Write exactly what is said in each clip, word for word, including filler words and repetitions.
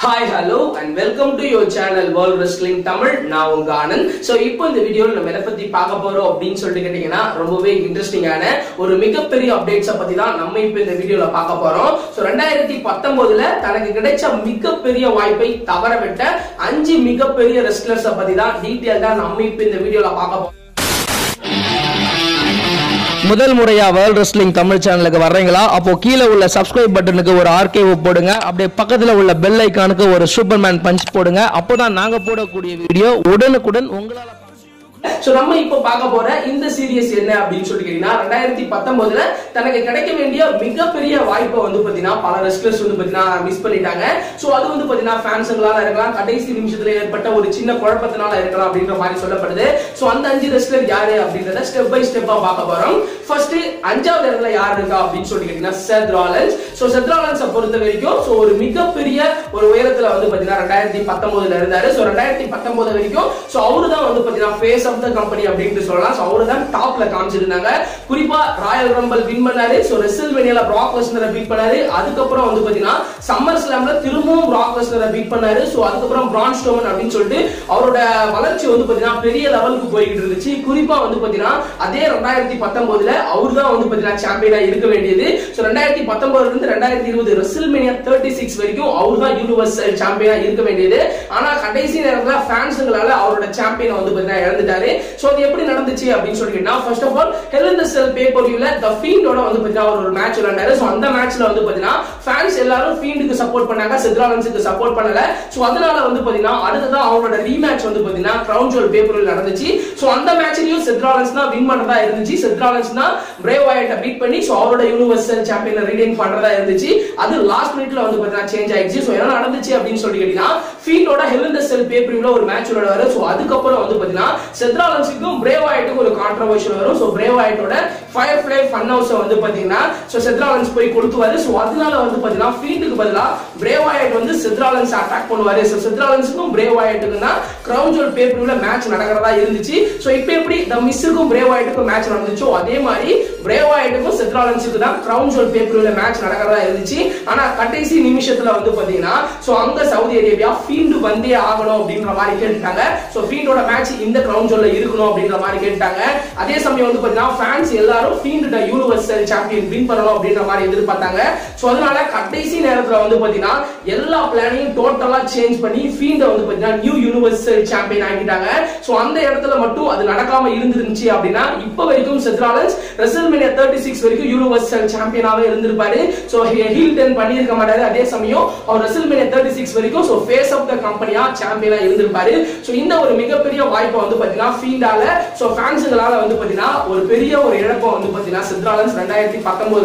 Hi, hello, and welcome to your channel World Wrestling Tamil. Now, I'm Anand. So, now in this video, we are going to talk about Dean Soldier. Now, very interesting. We are going to talk about updates. We are going to this video. So, twenty nineteen, there are many people who five wrestlers. Detail that we are going to video. முதல் முறையா world wrestling Tamil சேனலுக்கு வர்றீங்களா அப்போ கீழ உள்ள subscribe பட்டனுக்கு ஒரு archive போடுங்க அப்படியே பக்கத்துல உள்ள பெல் ஐகானுக்கு ஒரு சூப்பர்மேன் பஞ்ச் போடுங்க அப்பதான் நாங்க போடக்கூடிய வீடியோ உடனுக்குடன் உங்களால So, we are going to see this series in twenty nineteen. So, the company update to solla so avurudhan top la kaamchirundanga kuripa royal rumble win pannare so wrestlemania la brock lesnar beat pannare adukapra vandu pathina summer slam la thirumum brock lesnar beat pannare so adukapra braun strowman appdi solli avaroda valarchi vandu pathina periya level ku poikitirundichi kuripa vandu pathina adhe twenty nineteen la avurudhan vandu pathina champion ah iruka vendiyathu so twenty nineteen irundhu twenty twenty wrestlemania thirty-six varaikum avurudhan universal champion ah iruka vendiyathu ana kadaisi nerathula fans galala avaroda champion vandu pathina elunditaru So, the episode now, first of all, Hell in the Cell pay-per-view, the Fiend on the match. So, on the match, fans all Fiend support Seth Rollins support So, that's the rematch on the Crown Jewel pay-per-view. So, on the match, Seth Rollins win. Seth Rollins Bray Wyatt beat. So, the Universal Champion retain. That's the last minute change. So, that's Fiend on Hell in the Cell pay-per-view match. So, that's the Rollins Bray Wyatt is a controversial so Bray Wyatt is Firefly Funhouse so Seth Rollins போய் கொடுத்துவாரு so அதனால வந்து பாத்தீங்கன்னா ஃபீல்டுக்கு பதிலா Bray Wyatt வந்து Seth Rollins attack பண்ணுவாரு so Seth Rollinsக்கும் Bray Wyattக்கும் தான் Crown Jewel pay-per-viewல மேட்ச் நடக்கறதா இருந்துச்சு so இப்போ எப்படி The Mizக்கும் Bray Wyattக்கும் மேட்ச் நடந்துச்சோ அதே மாதிரி Bray Wyattக்கும் Seth Rollinsக்கும் தான் Crown Jewel pay-per-viewல மேட்ச் நடக்கறதா இருந்துச்சு ஆனா கடைசி நிமிஷத்துல வந்து பாத்தீங்கன்னா so அங்க சவுதி அரேபியா ஃபீல்ட் வந்தே ஆகணும் அப்படிங்கற மாதிரி கேட்டாங்க so ஃபீல்டோட மேட்ச் இந்த Crown Jewelல இருக்கணும் அப்படிங்கற மாதிரி கேட்டாங்க அதே சமயம் வந்து பாத்தீங்கன்னா ஃபேன்ஸ் எல்லாரும் ஃபீல்ட் ட யுனிவர்சல் சாம்பியன் வின் பண்ணலாம் அப்படிங்கற மாதிரி எதிர்பார்த்தாங்க சோ அதனால கடைசி நேரத்துல வந்து பாத்தீங்கன்னா எல்லா பிளானையும் டோட்டலா சேஞ்ச் பண்ணி ஃபீல்ட் வந்து பாத்தீங்கன்னா நியூ யுனிவர்சல் சாம்பியன் ஆகிட்டாங்க சோ அந்த இடத்துல மட்டும் அது நடக்காம இருந்துருந்துச்சு அப்படினா இப்ப வரைக்கும் செத் ராலன்ஸ் ரெஸ்ல்மேனியா thirty-six வரைக்கும் யுனிவர்சல் சாம்பியனாவே இருந்திருப்பாரு சோ ஹீல் டர்ன் பண்ணியிருக்க மாட்டாரு அதே சமயம் அவர் ரெஸ்ல்மேனியா thirty-six வரைக்கும் சோ ஃபேஸ் ஆஃப் தி கம்பெனியா சாம்பியனா இருந்திருப்பாரு சோ இந்த ஒரு மிகப்பெரிய வாய்ப்பு வந்து பாத்தீங்கன்னா ஃபீண்டால சோ ஃபேன்ஸ்ங்களால வந்து பாத்தீங்கன்னா ஒரு பெரிய ஒரு இடப்ப வந்து பாத்தீங்கன்னா செத் ராலன்ஸ் twenty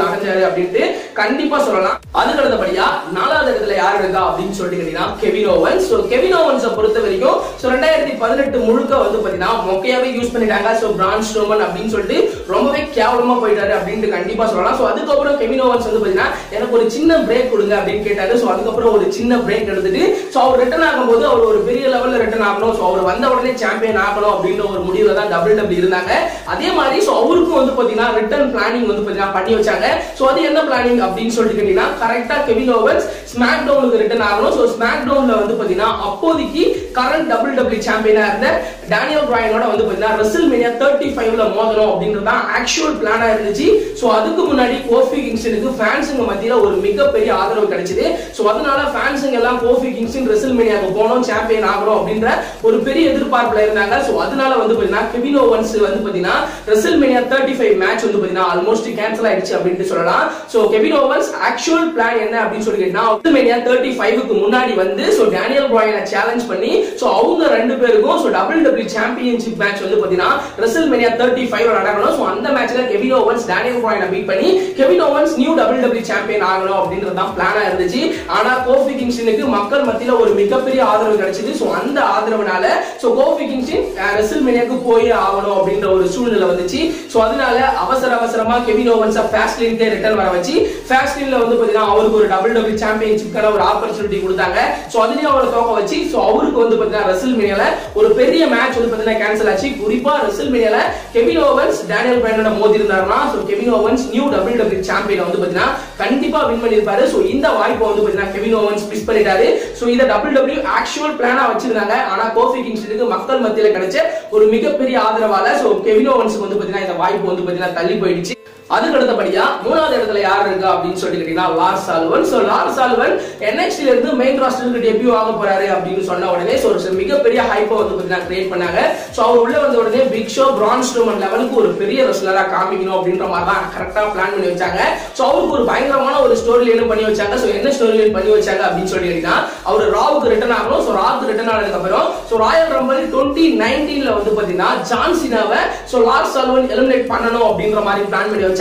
nineteen அடைஞ்சாரு அப்படிட்டு கண்டிப்பா சொல்லலாம் அதுக்கு அடுத்தபடியா நாலாவது இடத்துல யார் இருக்கா அப்படினு சொல்லிட்டீங்கன்னா Kevin Owens so Kevin Owens பொறுத்த வரைக்கும் சோ twenty eighteen முழுக்க வந்து பாத்தீங்கன்னா மொக்கையாவே யூஸ் பண்ணிட்டாங்க சோ பிரான் ஸ்ட்ரோமன் அப்படினு சொல்லிட்டு ரொம்பவே கேவலமா போயிட்டாரு அப்படிட்டு கண்டிப்பா சொல்லலாம் சோ அதுக்கு அப்புறம் கெவின் ஓவன்ஸ் வந்து பாத்தீங்கன்னா எனக்கு ஒரு சின்ன பிரேக் கொடுங்க அப்படினு கேட்டாரு சோ அதுக்கு அப்புறம் ஒரு சின்ன பிரேக் எடுத்துட்டு சோ அவர் ரிட்டர்ன் ஆகும்போது அவர் ஒரு பெரிய லெவல்ல ரிட்டர்ன் ஆகணும் சோ அவர் வந்த உடனே சாம்பியன் ஆகணும் அப்படின ஒரு முடிவுல தான் W W E இருந்தாங்க அதே மாதிரி சோ அவருக்கு வந்து பாத்தீங்கன்னா ரிட்டர்ன் பிளானிங் வந்து பாத்தீங்கன்னா பண்ணி வச்சாங்க சோ அது என்ன பிளானிங் அப்படினு சொல்லிட்டீங்கன்னா கரெக்ட்டா கெவின் ஓவன்ஸ் ஸ்மாக்டவுனுக்கு ரிட்டர்ன் ஆகணும் சோ ஸ்மாக்டவுன்ல வந்து பாத்தீங்கன்னா அப்போதைக்கு கரண்ட் W W E சாம்பியனா இருந்த டேனியல் பிரையனோட வந்து பாத்தீங்கன்னா ரெஸ்ல்மேனியா thirty-five ல மோதணும் அப்படிங்கறது தான் ஆக்சுவல் பிளானா இருந்துச்சு சோ அதுக்கு முன்னாடி கோஃபி கிங்ஸ்டனுக்கு ஃபேன்ஸ்ங்க மத்தியில ஒரு மிகப்பெரிய ஆதரவு கிடைச்சது சோ அதனால ஃபேன்ஸ்ங்க எல்லாம் கோஃபி கிங்ஸ்டன் ரெஸ்ல்மேனியாக்கு போணும் சாம்பியன் ஆகணும் அப்படிங்கற ஒரு பெரிய எதிர்பார்ப்புல இருந்தாங்க சோ அதனால வந்து பாத்தீங்கன்னா கெவின் ஓவன்ஸ் வந்து பாத்தீங்கன்னா ரெஸ்ல்மேனியா thirty-five மேட்ச் வந்து பாத்தீங்கன்னா ஆல்மோஸ்ட் கேன்சல் ஆயிடுச்சு அப்படினு சொல்லலாம் so Kevin Owens actual plan என்ன அப்படினு சொல்லிட்டீங்கன்னா ரெஸ்ல்மேனியா thirty-five க்கு முன்னாடி வந்து சோ டேனியல் பிரையனை சவாலஞ்ச் பண்ணி சோ அவங்க ரெண்டு பேருக்கும் so W W E championship match வந்து பாத்தீனா WrestleMania thirty-five ல நடக்கணும் சோ அந்த மேட்ச்ல Kevin Owens Daniel Bryan beat பண்ணி Kevin Owens new W W E champion ஆகணும் அப்படிங்கறது தான் பிளானா இருந்துச்சு ஆனா கோஃபி கிங்ஸ்டனுக்கு மக்கள் மத்தியில ஒரு மிகப்பெரிய ஆதரவு கிடைச்சது சோ அந்த ஆதரவுனால சோ கோஃபி கிங்ஸ்டன் WrestleManiaக்கு போய் ஆகணும் அப்படிங்கற ஒரு சூழ்நிலை வந்துச்சு சோ அதனால அவசர அவசரமா கெவின் ஓவன்ஸ் ஃபாஸ்ட்லின்ல ரிட்டர்ன் வர வச்சி ஃபாஸ்ட்லின்ல வந்து பாத்தீனா அவருக்கு ஒரு W W E championship கான ஒரு opportunity கொடுத்தாங்க சோ அதுலயே அவரை தோக்க வச்சி சோ அவருக்கு Kevin Owens, Daniel Bryan, so Kevin Owens new W W E champion win. So in the wipe Kevin Owens miss pannidare. So this W W E actual plan ah vechirundanga. Kofi Kingston மக்கள் மத்தியில கிடைச்ச ஒரு மிகப்பெரிய ஆதரவால so Kevin ஓவன்ஸ்க்கு வந்து பாத்தீங்கன்னா இந்த வாய்ப்பு வந்து பாத்தீங்கன்னா தள்ளி போயிடுச்சு. அதுக்கு அடுத்தபடியா மூணாவது இடத்துல யார் இருக்கா அப்படினு சொல்லிக்கிட்டீங்கன்னா Lars Sullivan. So Lars Sullivan N X T ல இருந்து மெயின் ராஸ்டருக்கு டெபியூ ஆக போறாரு அப்படினு சொன்ன உடனே சோ ஒரு மிகப்பெரிய ஹைப்பை வந்து பாத்தீங்கன்னா கிரியேட் பண்ணாங்க. சோ அவர் உள்ள வந்த உடனே பிக் ஷோ பிரான் ஸ்ட்ரோமன் லெவலுக்கு ஒரு பெரிய ரெஸ்லரா காமிக்கணும் அப்படின்ற மாதிரி தான் கரெக்ட்டா பிளான் பண்ணி வச்சாங்க. சோ அவருக்கு ஒரு பயங்கரமான ஒரு ஸ்டோரி லைன் பண்ணி வச்சாங்க. சோ என்ன ஸ்டோரி லைன் பண்ணி வச்சாங்க அப்படினு சொல்லிக்கிட்டீங்கன்னா அவர் ராவுக்கு ரிட்டர்ன் ஆகணும். சோ ராவுக்கு ரிட்டர்ன் ஆனதுக்கு அப்புறம் so Royal rumble twenty nineteen ல வந்து பாத்தீங்கன்னா ஜான் சினாவை சோ லார்ஸ் சால்வன் எலிமினேட் பண்ணனும் அப்படின்ற மாதிரி பிளான் பண்ணி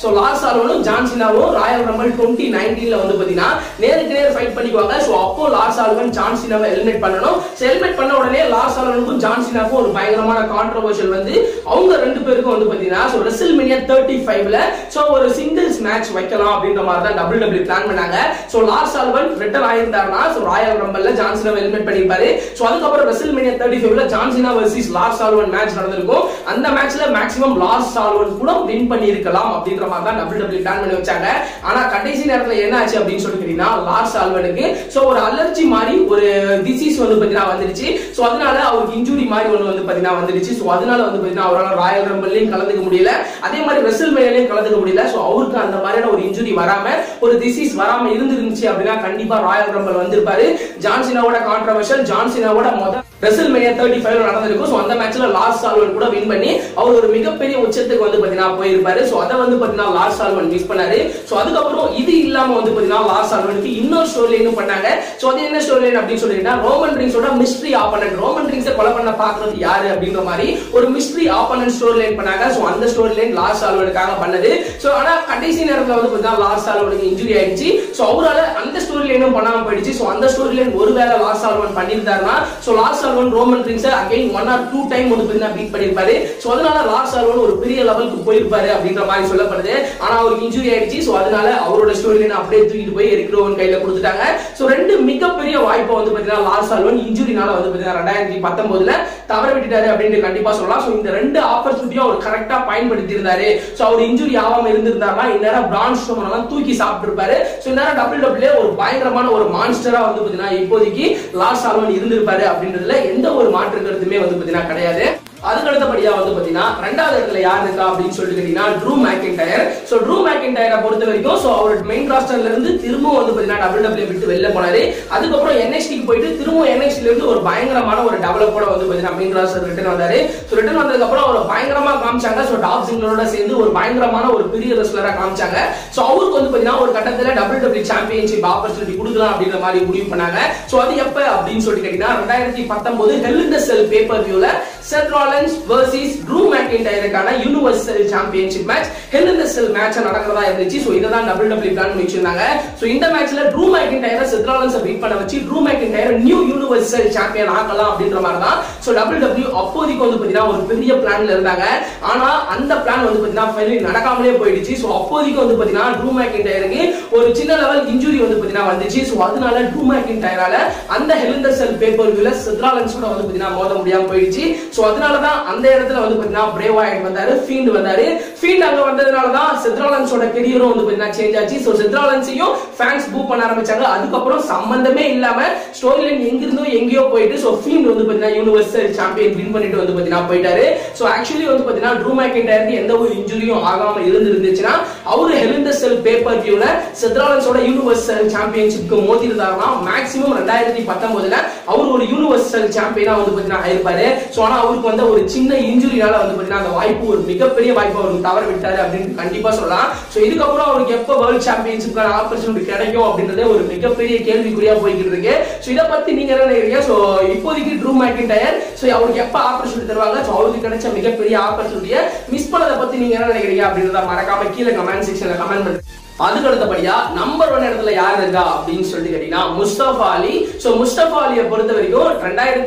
So Lars Sullivan, John Cena, Royal Rumble twenty nineteen la vandu pathina neerukku neer fight pannikuvaanga. So appo Lars Sullivan, John Cena va eliminate pannanom. So eliminate panna odane Lars Sullivan ku John Cena ku oru bayangaramana controversial vandu avanga rendu perukku vandu pathina so WrestleMania thirty-five la so oru singles match vekkala abindra maari da W W E plan pannanga. So Lars Sullivan return aayirndarna so Royal Rumble la John Cena va eliminate pannipaaru. So adukku appo WrestleMania thirty-five la John Cena versus Lars Sullivan match nadandirukum. Andha match la maximum Lars Sullivan kuda win pannirukku அப்படின்ற மாதிரி தான் W W E plan பண்ணி வச்சாங்க. ஆனா கடைசி நேரத்துல என்ன ஆச்சு அப்படினு சொல்லிட்டீங்கன்னா லார்ஸ் சால்வனுக்கு சோ ஒரு அலர்ஜி மாதிரி ஒரு டிசீஸ் வந்து பாத்தீனா வந்துருச்சு. சோ அதனால அவருக்கு இன்ஜூரி மாதிரி ஒன்னு வந்து பாத்தீனா வந்துருச்சு. சோ அதனால வந்து பாத்தீனா அவரால ராயல் ரம்பிள்லயும் கலந்துக்க முடியல. அதே மாதிரி ரெஸ்ல்மேனியாலயும் கலந்துக்க முடியல. சோ அவருக்கு அந்த மாதிரியான ஒரு இன்ஜூரி வராம ஒரு டிசீஸ் வராம இருந்துருந்துச்சு அப்படினா கண்டிப்பா ராயல் ரம்பிள் வந்திருப்பாரு. ஜான் சினாவோட கான்ட்ரோவர்ஷியல் ஜான் சினாவோட மொத WrestleMania thirty-five ல நடந்துருக்கும். சோ அந்த மேட்ச்ல லார்ஸ் சால்வன் கூட வின் பண்ணி அவர் ஒரு மிகப்பெரிய உச்சத்துக்கு வந்து பாத்தீனா போய் இருப்பாரு. சோ அத வந்து பாத்தீனா லார்ஸ் சால்வன் மிஸ் பண்ணாரு. சோ அதுக்கு அப்புறம் இது இல்லாம வந்து பாத்தீனா லார்ஸ் சால்வனுக்கு இன்னொரு ஸ்டோரி லைனும் பண்ணாங்க. சோ அது என்ன ஸ்டோரி லைன் அப்படினு சொல்லிட்டா ரோமன் ரிங்ஸோட மிஸ்டரி ஆப்பனன்ட் ரோமன் ரிங்ஸை கொலை பண்ண பாக்குறது யாரு அப்படிங்கற மாதிரி ஒரு மிஸ்டரி ஆப்பனன்ட் ஸ்டோரி லைன் பண்ணாங்க. சோ அந்த ஸ்டோரி லைன் லார்ஸ் சால்வனுக்காக பண்ணது. சோ ஆனா கடைசி நேரத்துல வந்து பாத்தீனா லார்ஸ் சால்வனுக்கு இன்ஜூரி ஆயிடுச்சு. சோ அவரால அந்த ஸ்டோரி லைனும் பண்ணாம போயிடுச்சு. சோ அந்த ஸ்டோரி லைன் ஒருவேளை லார்ஸ் சால்வன் பண்ணிருந்தாருனா so Lars Roman Reigns again one or two time வந்து பெரிய பீட் பண்ணிருப்பாரு. சோ அதனால லார்ஸ் சால்வன் ஒரு பெரிய லெவலுக்கு போயிருப்பாரு அப்படிங்கற மாதிரி சொல்லப்படுது. ஆனா அவருக்கு இன்ஜூரி ஆயிடுச்சு. சோ அதனால அவரோட ஸ்டோரி லைன் அப்படியே தூக்கிட்டு போய் எரிக் ரோவன் கையில கொடுத்துட்டாங்க. சோ ரெண்டு மிகப்பெரிய வாய்ப்பை வந்து பாத்தீங்கன்னா லார்ஸ் சால்வன் இன்ஜூரினால வந்து பாத்தீங்கன்னா twenty nineteen ல தவற விட்டுட்டாரு அப்படினு கண்டிப்பா சொல்லலாம். சோ இந்த ரெண்டு ஆப்பர்சூனிட்டியை அவர் கரெக்ட்டா பயன்படுத்தி இருந்தாரு. சோ அவர் இன்ஜூரி ஆகாம இருந்திருந்தாருனா இன்னரா பிரான் ஸ்ட்ரோமன்லாம் தூக்கி சாப்பிட்டிருப்பாரு. சோ இன்னரா W W E ஒரு பயங்கரமான ஒரு மான்ஸ்டரா வந்து பாத்தீங்கன்னா இப்போதைக்கு லார்ஸ் சால்வன் இருந்திருப்பாரு அப்படின்றதுல எந்த ஒரு மாற்று கருத்துமே வந்து பாத்தீங்கன்னா கிடையாது. அதுக்கு அடுத்தபடியா வந்து பாத்தீங்கன்னா ரெண்டாவது இடத்துல யார் இருக்கா அப்படின்னு சொல்லிட்டு கேட்டீங்கன்னா ட்ரூ மேக்கின்டயர். சோ ட்ரூ மேக்கின்டயரை பொறுத்த வரைக்கும் சோ அவர் மெயின் ராஸ்டர்ல இருந்து திரும்ப வந்து பாத்தீங்கன்னா W W E விட்டு வெளில போனாரு. அதுக்கப்புறம் N X T போயிட்டு திரும்ப N X T ல இருந்து ஒரு பயங்கரமான ஒரு டெவலப்போட வந்து பாத்தீங்கன்னா மெயின் ராஸ்டர் ரிட்டர்ன் வந்தாரு. சோ ரிட்டர்ன் வந்ததுக்கு அப்புறம் அவரை பயங்கரமா காமிச்சாங்க. சோ டாப் சிங்கரோட சேர்ந்து ஒரு பயங்கரமான ஒரு பெரிய ரெஸ்லரா காமிச்சாங்க. சோ அவருக்கு வந்து பாத்தீங்கன்னா ஒரு கட்டத்துல W W E championship opportunity கொடுக்கலாம் அப்படிங்கிற மாதிரி முடிவு பண்ணாங்க. சோ அது எப்ப அப்படின்னு சொல்லிட்டு கேட்டீங்கன்னா twenty nineteen Hell in the Cell paper வியூல Seth Rollins versus Drew McIntyreக்கான universal championship match Hell in the Cell மேட்சா நடக்கிறதா இருந்துச்சு. சோ இத தான் W W E பிளான் பண்ணி வச்சிருந்தாங்க. சோ இந்த மேட்ச்ல Drew McIntyre Seth Rollins beat பண்ண வச்சு Drew McIntyre new universal champion ஆகலாம் அப்படிங்கற மாதிரி தான். சோ W W E அப்போதைக்கு வந்து பாத்தீனா ஒரு பெரிய பிளான்ல இருந்தாங்க. ஆனா அந்த பிளான் வந்து பாத்தீனா ஃபைனலி நடக்காமலே போயிடுச்சு. சோ அப்போதைக்கு வந்து பாத்தீனா Drew McIntyreக்கு ஒரு சின்ன லெவல் இன்ஜூரி வந்து பாத்தீனா வந்துச்சு. சோ அதனால Drew McIntyreல அந்த Hell in the Cell paper வியூல Seth Rollins கூட வந்து பாத்தீனா மோத முடியாம போயிடுச்சு. சோ அதனால தான் அந்த இடத்துல வந்து பாத்தீனா Bray Wyatt வந்தாரு, Fiend வந்தாரு. Fiend அங்க வந்ததனால தான் Seth Rollins ஓட career வந்து பாத்தீனா சேஞ்ச் ஆச்சு. சோ Seth Rollins யும் fans boo பண்ண ஆரம்பிச்சாங்க. அதுக்கு அப்புறம் சம்பந்தமே இல்லாம ஸ்டோரி லைன் எங்க இருந்தோ எங்கயோ போயிடு. சோ Fiend வந்து பாத்தீனா Universal Champion win பண்ணிட்டு வந்து பாத்தீனா போயிட்டாரு. சோ एक्चुअली வந்து பாத்தீனா Drew McIntyreக்கு எந்த ஒரு இன்ஜூரியும் ஆகாம இருந்திருந்துச்சுனா அவரு Hell in the Cell pay-per-viewல Seth Rollins ஓட Universal Championship-க்கு மோதிரதானா maximum twenty nineteen ல அவர் ஒரு Universal Champion-ஆ வந்து பாத்தீனா ஆயிருப்பாரு. சோ ஆனா அவருக்கு வந்த ஒரு சின்ன இன்ஜூரியால வந்து பாத்தீனா அந்த வாய்ப்பு ஒரு மிகப்பெரிய வாய்ப்பு அவருக்கு தவற விட்டாரு அப்படின்னு கண்டிப்பா சொல்லலாம். சோ இதுக்கு அப்புறம் அவருக்கு எப்ப வேர்ல்ட் சாம்பியன்ஷிப்க்கான ஆப்பர்சூனிட்டி கிடைக்கும் அப்படின்றதே ஒரு மிகப்பெரிய கேள்விக்குறியா போயிட்டு இருக்கு. சோ இத பத்தி நீங்க என்ன நினைக்கிறீங்க? சோ இப்போதைக்கு Drew McIntyre சோ அவருக்கு எப்ப ஆப்பர்சூனிட்டி தருவாங்க? சோ அவருக்கு கிடைச்ச மிகப்பெரிய ஆப்பர்சூனிட்டியை மிஸ் பண்ணத பத்தி நீங்க என்ன நினைக்கிறீங்க அப்படின்றத மறக்காம கீழ கமெண்ட் செக்ஷன்ல கமெண்ட் பண்ணுங்க. அதுக்கு அடுத்தபடியா நம்பர் ஒன் இடத்துல யார் இருக்கா அப்படின்னு சொல்லிட்டு கேட்டீங்கன்னா முஸ்தபா அலி. So Mustafa Ali பொறுத்த வரைக்கும்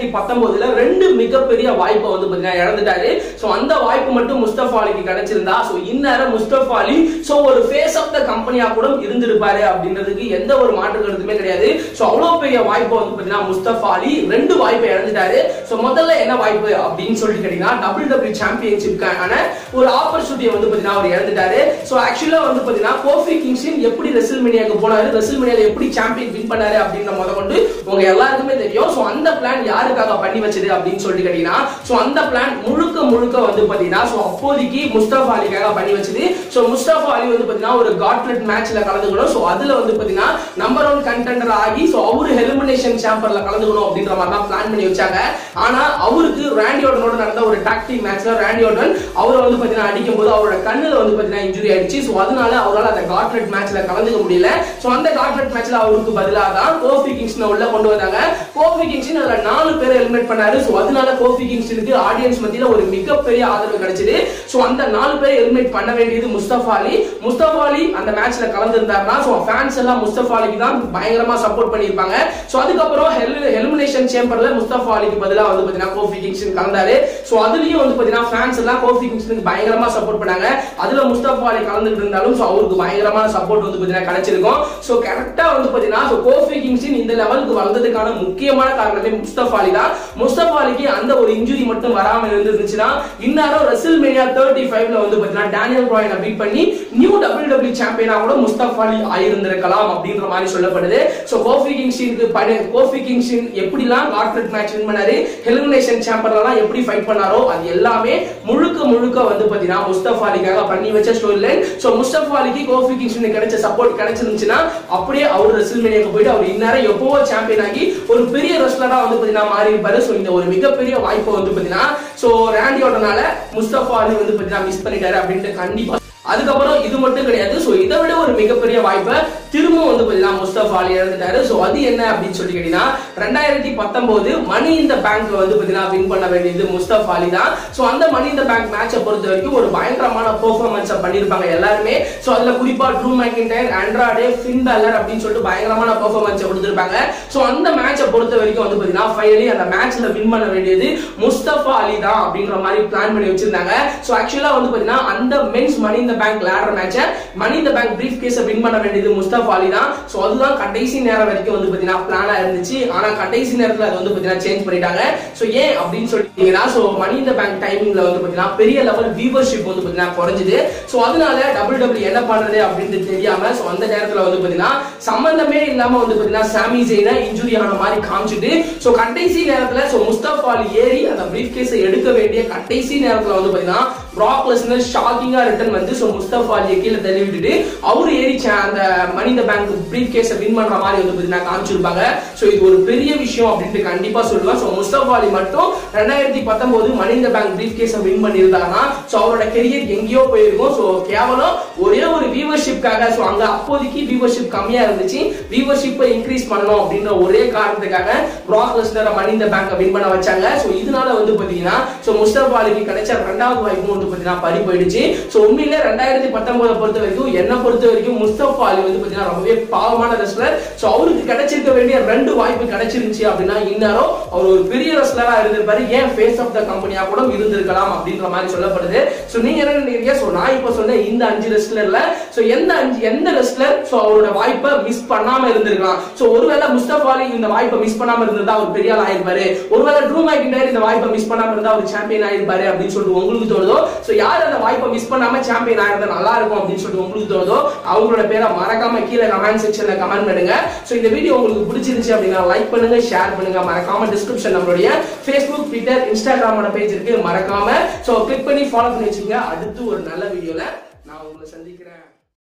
twenty nineteen ல ரெண்டு மிகப்பெரிய வாய்ப்பை வந்து பாத்தீங்கன்னா இழந்துட்டாரு. சோ அந்த வாய்ப்பு மட்டும் முஸ்தஃபா அலிக்கு கிடைச்சிருந்தா சோ இன்னேர முஸ்தஃபா அலி சோ ஒரு ஃபேஸ் ஆஃப் தி கம்பெனியா கூட இருந்திருப்பாரு அப்படிங்கிறதுக்கு எந்த ஒரு மாற்று கருத்துமே கிடையாது. சோ அவ்வளவு பெரிய வாய்ப்பு வந்து பாத்தீங்கன்னா முஸ்தஃபா அலி ரெண்டு வாய்ப்பை இழந்துட்டாரு. சோ முதல்ல என்ன வாய்ப்பு அப்படினு சொல்லிட்டு கேட்டினா W W E சாம்பியன்ஷிப்கான ஒரு ஆப்பர்சூனிட்டியை வந்து பாத்தீங்கன்னா அவர் இழந்துட்டாரு. சோ ஆக்சுவலா வந்து பாத்தீங்கன்னா கோஃபி கிங்ஸ்டன் எப்படி ரெஸ்ல்மேனியாக்கு போனாரு, ரெஸ்ல்மேனியால எப்படி சாம்பியன் வின் பண்ணாரு அப்படிங்கற மொத கொண்டு உங்க எல்லாருக்குமே தெரியும். சோ அந்த பிளான் யாருக்காக பண்ணி வச்சது அப்படினு சொல்லிட்டு கேட்டினா சோ அந்த பிளான் முழுக்க முழுக்க வந்து பாத்தீங்கன்னா சோ அப்போதைக்கு முஸ்தஃபா அலிக்காக பண்ணி வச்சது. சோ முஸ்தஃபா அலி வந்து பாத்தீங்கன்னா ஒரு காட்லெட் மேட்ச்ல கலந்துக்கணும். சோ அதுல வந்து பாத்தீங்கன்னா நம்பர் ஒன் கண்டெண்டர் ஆகி சோ அவரு எலிமினேஷன் சாம்பர்ல கலந்துக்கணும் அப்படிங்கற மாதிரி தான் பிளான் பண்ணி வச்சாங்க. ஆனா அவருக்கு ராண்டி ஆர்டனோட நடந்த ஒரு டாக் டீம் மேட்ச்ல ராண்டி ஆர்டன் அவரை வந்து பாத்தீங்கன்னா அடிக்கும்போது அவரோட கண்ணுல வந்து பாத்தீங்கன்னா இன்ஜூரி ஆயிடுச்சு. சோ அதனால அவரால் அந்த காட்லெட் மேட்ச்ல கலந்துக்க முடியல. சோ அந்த காட்லெட் மேட்ச்ல அவருக்கு பதிலா தான் கோஃபி கிங்ஸ்டன் உள்ள கொண்டு வந்தாங்க. கோஃபி கிங்ஸ்டன் அதுல நாலு பேரை எலிமினேட் பண்ணாரு. சோ அதனால கோஃபி கிங்ஸ்டனுக்கு ஆடியன்ஸ் மத்தியில ஒரு மிகப்பெரிய ஆதரவு கிடைச்சது. சோ அந்த நாலு பேரை எலிமினேட் பண்ண வேண்டியது முஸ்தஃபா அலி. முஸ்தஃபா அலி அந்த மேட்ச்ல கலந்துட்டாருனா சோ ஃபேன்ஸ் எல்லாம் முஸ்தஃபா அலிக்கு தான் பயங்கரமா சப்போர்ட் பண்ணிருப்பாங்க. சோ அதுக்கு அப்புறம் எலிமினேஷன் சேம்பர்ல முஸ்தஃபா அலிக்கு பதிலா வந்து பாத்தீங்கன்னா கோஃபி கிங்ஸ்டன் கலந்தாரு. சோ அதுலயும் வந்து பாத்தீங்கன்னா ஃபேன்ஸ் எல்லாம் கோஃபி கிங்ஸ்டனுக்கு பயங்கரமா சப்போர்ட் பண்ணாங்க. அதுல முஸ்தஃபா அலி கலந்துட்டு இருந்தாலும் சோ அவருக்கு பயங்கரமான சப்போர்ட் வந்து பாத்தீங்கன்னா கிடைச்சிருக்கும். சோ கரெக்ட்டா வந்து பாத்தீங்கன்னா சோ கோஃபி கிங்ஸ்டன் இந்த லெவலுக்கு வளர்ந்ததுக்கான முக்கியமான காரணமே முஸ்தஃபா அலி தான். முஸ்தஃபா அலிக்கு அந்த ஒரு இன்ஜூரி மட்டும் வராம இருந்துச்சுன்னா இன்னாரோ ரெஸ்ல்மேனியா thirty-five ல வந்து பாத்தீங்கன்னா டேனியல் பிராயனை பீட் பண்ணி நியூ W W E சாம்பியனா கூட முஸ்தஃபா அலி ஆயிருந்திருக்கலாம் அப்படின்ற மாதிரி சொல்லப்படுது. சோ கோஃபி கிங்ஸ்டனுக்கு கோஃபி கிங்ஸ்டன் எப்படிலாம் கார்ட்லெட் மேட்ச் வின் பண்ணாரு, எலிமினேஷன் சாம்பர்லலாம் எப்படி ஃபைட் பண்ணாரோ அது எல்லாமே முழுக்க முழுக்க வந்து பாத்தீங்கன்னா முஸ்தஃபா அலிக்காக பண்ணி வச்ச ஸ்டோரி லைன். சோ முஸ்தஃபா அலிக்கு கோஃபி கிங்ஸ்டனுக்கு கிடைச்ச சப்போர்ட் கிடைச்சிருந்துச்சுன்னா அப்படியே அவர் ரெஸ்ல்மேனியாக்கு போயிட்டு அவர் இன்னேர எப்பவோ சாம்பியன் ஆகி ஒரு பெரிய ரெஸ்லரா வந்து பாத்தீங்கன்னா மாறி இருப்பாரு. சோ இந்த ஒரு மிகப்பெரிய வாய்ப்பை வந்து பாத்தீங்கன்னா சோ ராண்டி ஆர்டனால முஸ்தஃபா அலி வந்து பாத்தீங்கன்னா மிஸ் பண்ணிட்டாரு அப்படின்ட்டு கண்டிப்பா. அதுக்கப்புறம் இது மட்டும் கிடையாது. சோ இதை விட ஒரு மிகப்பெரிய வாய்ப்பை திரும்ப வந்து பாத்தீங்கன்னா முஸ்தஃபா அலி இழந்துட்டாரு. சோ அது என்ன அப்படின்னு சொல்லி கேட்டீங்கன்னா ரெண்டாயிரத்தி பத்தொன்பது மணி இந்த பேங்க் வந்து பாத்தீங்கன்னா வின் பண்ண வேண்டியது முஸ்தஃபா அலி தான். சோ அந்த மணி இந்த பேங்க் மேட்சை பொறுத்த வரைக்கும் ஒரு பயங்கரமான பெர்ஃபார்மன்ஸை பண்ணியிருப்பாங்க எல்லாருமே. சோ அதுல குறிப்பா ட்ரூ மெக்கின்டையர், ஆண்ட்ராடே, ஃபின் பாலர் அப்படின்னு சொல்லிட்டு பயங்கரமான பெர்ஃபார்மன்ஸை கொடுத்திருப்பாங்க. சோ அந்த மேட்சை பொறுத்த வரைக்கும் வந்து பாத்தீங்கன்னா ஃபைனலி அந்த மேட்ச்ல வின் பண்ண வேண்டியது முஸ்தஃபா அலி தான் அப்படின்ற மாதிரி பிளான் பண்ணி வச்சிருந்தாங்க. சோ ஆக்சுவலா வந்து பாத்தீங்கன்னா அந்த மென்ஸ் மணி இந்த பேங்க் லேடர் மேட்சை மணி இந்த பேங்க் பிரீஃப் கேஸை வின் பண்ண வேண்டியது முஸ்தஃபா அலி தான். சோ அதுதான் கடைசி நேரம் வரைக்கும் வந்து பாத்தீங்கன்னா பிளானா இருந்துச்சு. ஆனா கடைசி நேரத்துல அது வந்து பாத்தீங்கன்னா சேஞ்ச் பண்ணிட்டாங்க. சோ ஏன் அப்படின்னு சொல்லிட்டீங்கன்னா சோ மணி இந்த பேங்க் டைமிங்ல வந்து பாத்தீங்கன்னா பெரிய லெவல் வியூவர்ஷிப் வந்து பாத்தீங்கன்னா குறைஞ்சது. சோ அதனால W W E என்ன பண்றது அப்படின்னு தெரியாம சோ அந்த நேரத்துல வந்து பாத்தீங்கன்னா சம்பந்தமே இல்லாம வந்து பாத்தீங்கன்னா சாமி ஜெயினா இன்ஜூரி ஆன மாதிரி காமிச்சிட்டு சோ கடைசி நேரத்துல சோ முஸ்தஃபா அலி ஏறி அந்த பிரீஃப் கேஸை எடுக்க வேண்டிய கடைசி நேரத்துல வந்து பாத்தீங்கன்னா பிராக் லெஸ்னர் ஷாக்கிங்கா ரிட்டர்ன் வந்து சோ முஸ்தஃபா அலியை கீழே தள்ளி விட்டுட்டு அவரு ஏறி அந்த மணி இந்த பேங்க் பிரீஃப் கேஸை வின் பண்ற மாதிரி வந்து பாத்தீங்கன்னா காமிச்சிருப்பாங்க. சோ இது ஒரு பெரிய விஷயம் அப்படினு கண்டிப்பா சொல்லுவேன். சோ முஸ்தஃபா அலி மட்டும் ரெண்டாயிரத்தி பத்தொன்பது மணி இந்த பேங்க் பிரீஃப் கேஸை வின் பண்ணிருந்தாங்கன்னா சோ அவரோட கரியர் எங்கேயோ போயிருக்கும். சோ கேவலம் ஒரே ஒரு வியூவர்ஷிப்காக சோ அங்க அப்போதைக்கு வியூவர்ஷிப் கம்மியா இருந்துச்சு. வியூவர்ஷிப்பை இன்க்ரீஸ் பண்ணணும் அப்படின்ற ஒரே காரணத்துக்காக பிராக் லெஸ்னரை மணி இந்த பேங்க் வின் பண்ண வச்சாங்க. சோ இதனால வந்து பாத்தீங்கன்னா சோ முஸ்தஃபா அலிக்கு கிடைச்ச இரண்டாவது வாய்ப்பு வந்து பாத்தீங்கன்னா பறி போயிடுச்சு. சோ உண்மையிலே ரெண்டாயிரத்தி பத்தொன்பதை பொறுத்த வரைக்கும் என்ன பொறுத்த வரைக்கும் முஸ்தஃபா அலி வந்து பாத்தீங்கன்னா ரொம்பவே பாவமான ரெஸ்லர். சோ அவருக்கு கிடைச்சிருக்க வேண்டிய ரெண்டு வாய்ப்பு கிடைச்சிருந்துச்சு அப்படின்னா இன்னாரோ அவர் ஒரு பெரிய ரெஸ்லரா இருந்திருப்பாரு. ஏன் ஃபேஸ் ஆஃப் த கம்பெனியா கூட இருந்திருக்கலாம் அப்படின்ற மாதிரி சொல்லப்படுது. சோ நீங்க என்ன நினைக்கிறீங்க? சோ நான் இப்ப சொன்ன இந்த அஞ்சு ரெஸ்லர்ல சோ எந்த அஞ்சு எந்த ரெஸ்லர் சோ அவரோட வாய்ப்பை மிஸ் பண்ணாம இருந்திருக்கலாம்? சோ ஒருவேளை முஸ்தஃபா அலி இந்த வாய்ப்பை மிஸ் பண்ணாம இருந்தா அவர் பெரிய ஆள் ஆயிருப்பாரு. ஒருவேளை ட்ரூ மேக்கின்டையர் இந்த வாய்ப்பை மிஸ் பண்ணாம இருந்தா அவர் சாம்பியன் ஆயிருப்பாரு அப்படின்னு சொல்லிட்டு உங்களுக்கு தோணுதோ, சோ யார் அந்த வாய்ப்பை மிஸ் பண்ணாம சாம்பியன் ஆயிருந்தா நல்லா இருக்கும் அப்படின்னு சொல்லிட்டு உங்களுக்கு தோணுதோ அவங்களோட பேரை மறக்காம கீழே கமெண்ட் செக்ஷன்ல கமெண்ட் பண்ணுங்க. சோ இந்த வீடியோ உங்களுக்கு பிடிச்சிருச்சு அப்படின்னா லைக் பண்ணுங்க, ஷேர் பண்ணுங்க. மறக்காம டிஸ்கிரிப்ஷன் நம்மளுடைய Facebook, Twitter, Instagram பேஜ் இருக்கு. மறக்காம சோ கிளிக் பண்ணி ஃபாலோ பண்ணி வச்சுங்க. அடுத்து ஒரு நல்ல வீடியோல நான் உங்களை சந்திக்கிறேன்.